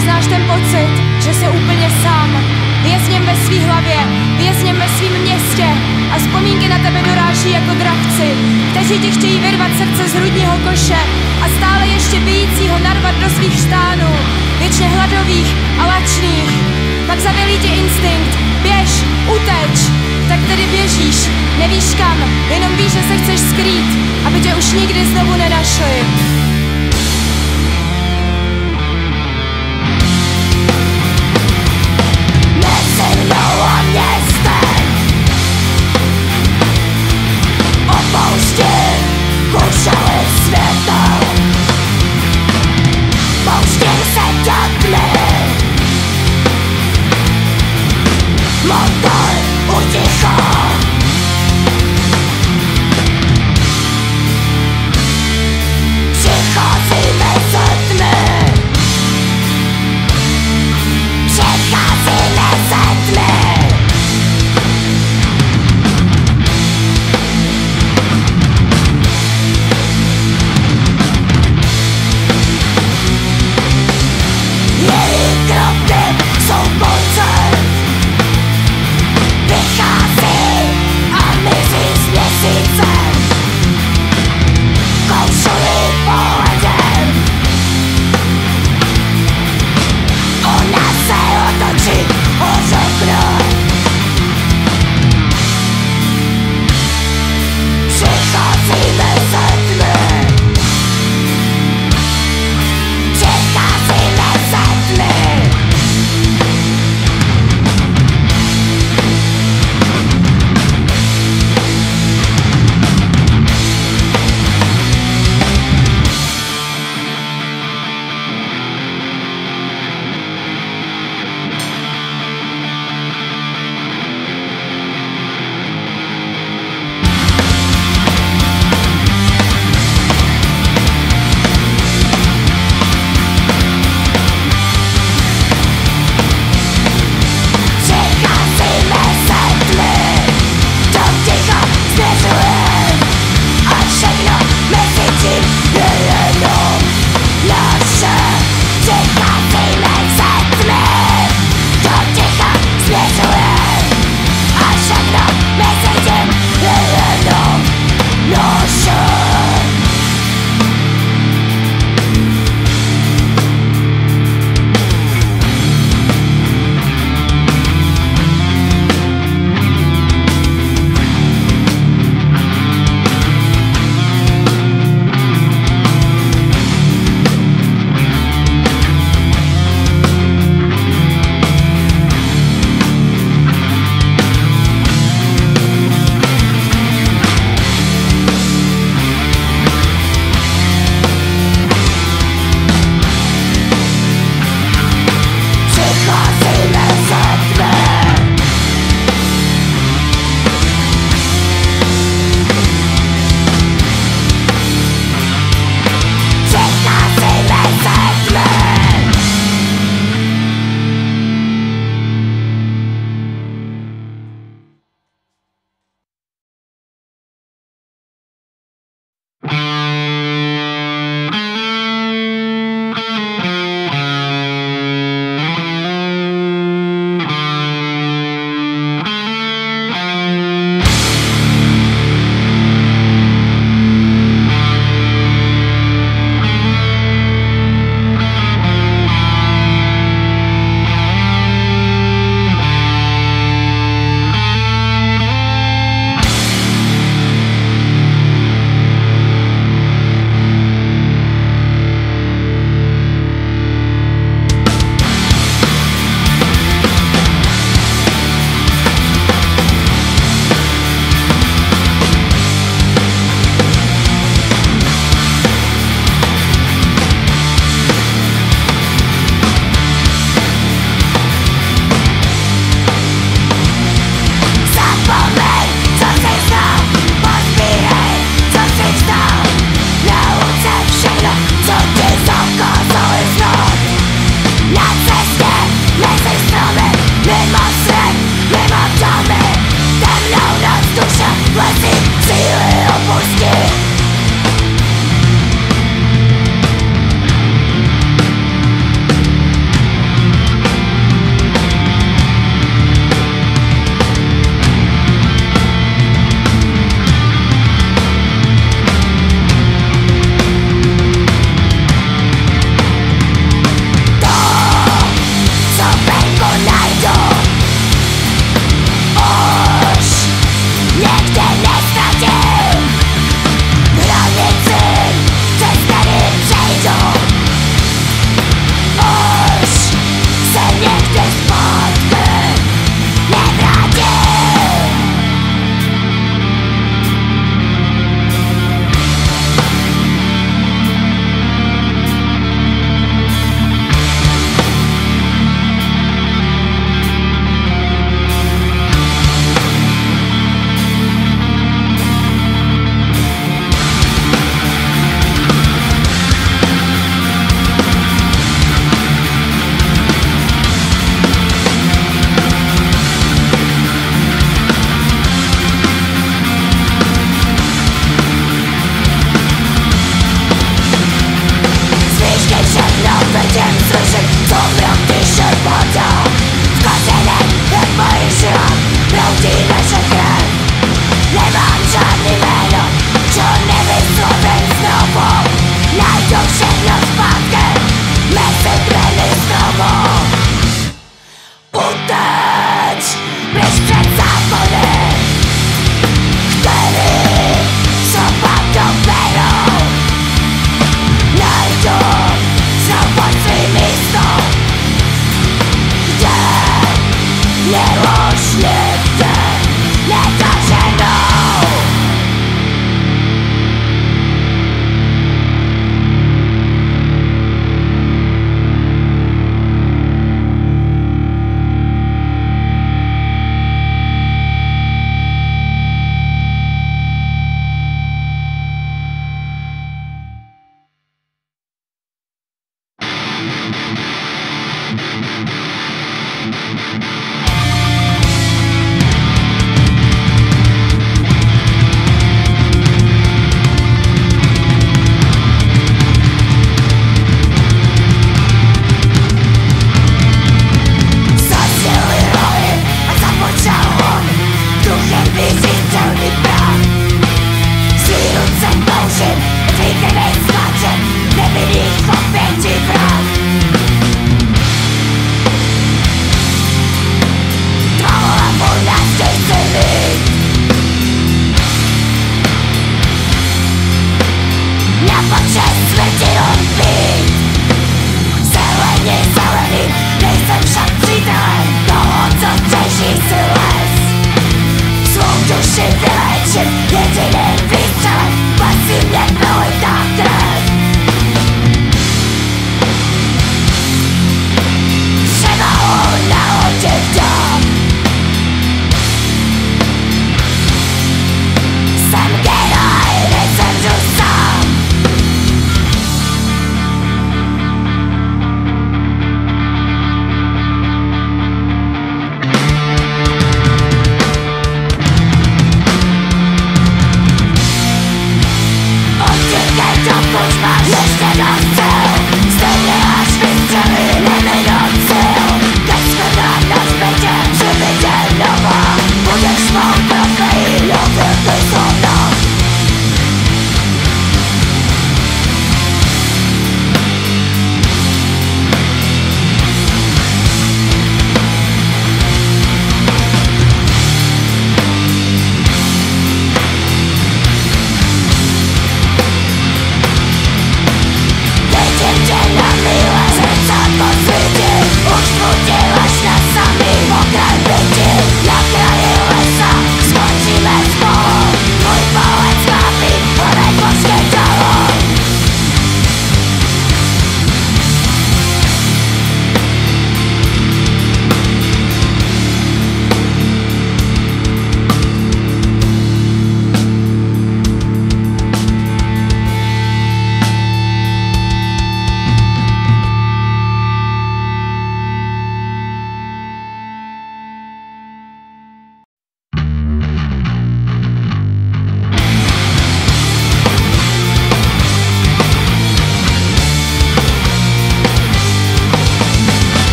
neznáš ten pocit, že jsi úplně sám. Vězněm ve svý hlavě, vězněm ve svým městě a vzpomínky na tebe doráží jako dravci, kteří ti chtějí vyrvat srdce z hrudního koše a stále ještě bijícího narvat do svých štánů, věčně hladových a lačných. Pak zavelí tě instinkt, běž, uteč, tak tedy běžíš, nevíš kam, jenom víš, že se chceš skrýt, aby tě už nikdy znovu nenašli. Motor utichá. Taking its clutch and living in combat.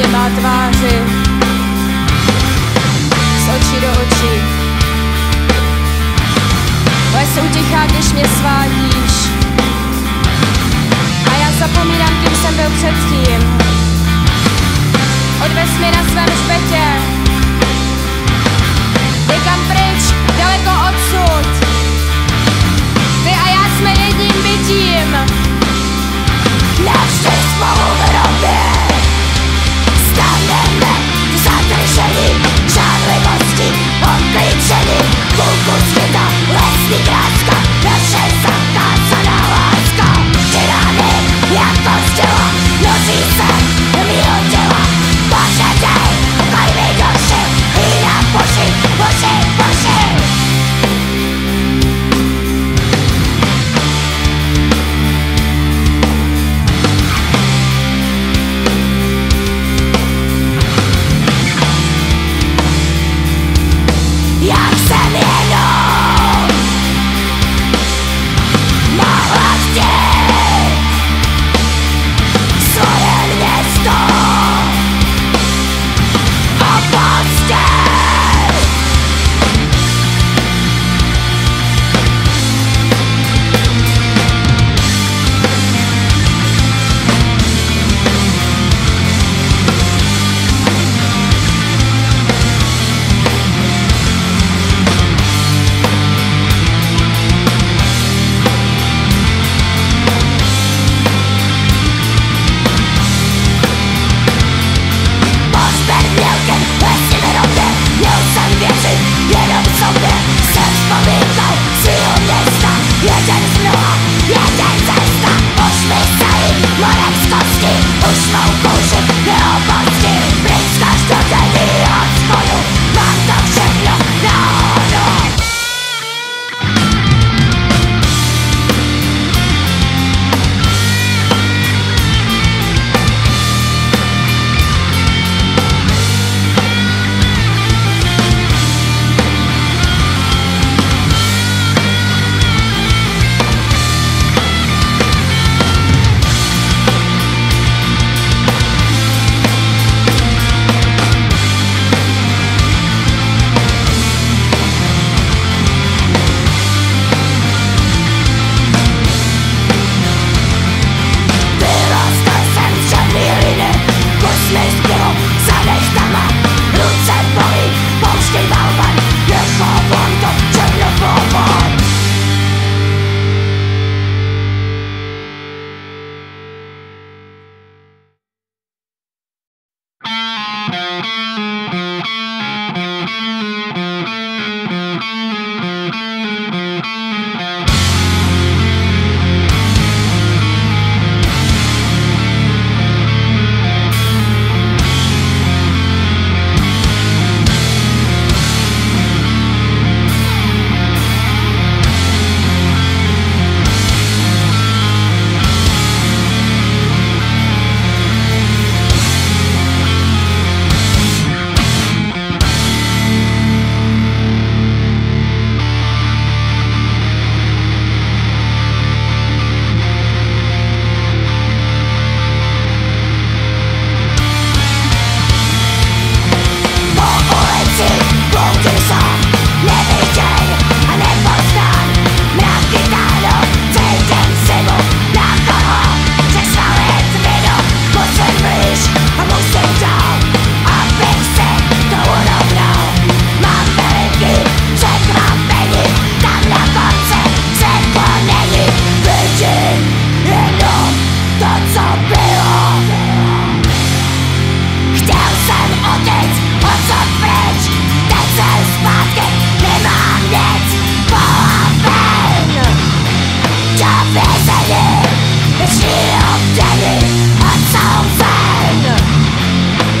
pravdě má tváři, z očí do očí. Les utichá, když mě svádíš, a já zapomínám, kým jsem byl předtím. Odvez mě na svém špetě, někam pryč, daleko odsud. Ty a já jsme jedním bytím, navždy spolu v hrobě. Staneme zatržení žádlivosti, obklíčení půlku světa, lesní kráska, naše zakázaná láska. Tyrány jako z těla množí se mýho těla. Bože, dej, ukoj mi duši, jinak boží, boží, boží. Jak jsem jenom mohla chtějt svoje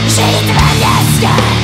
město opustit. Žít ve městě.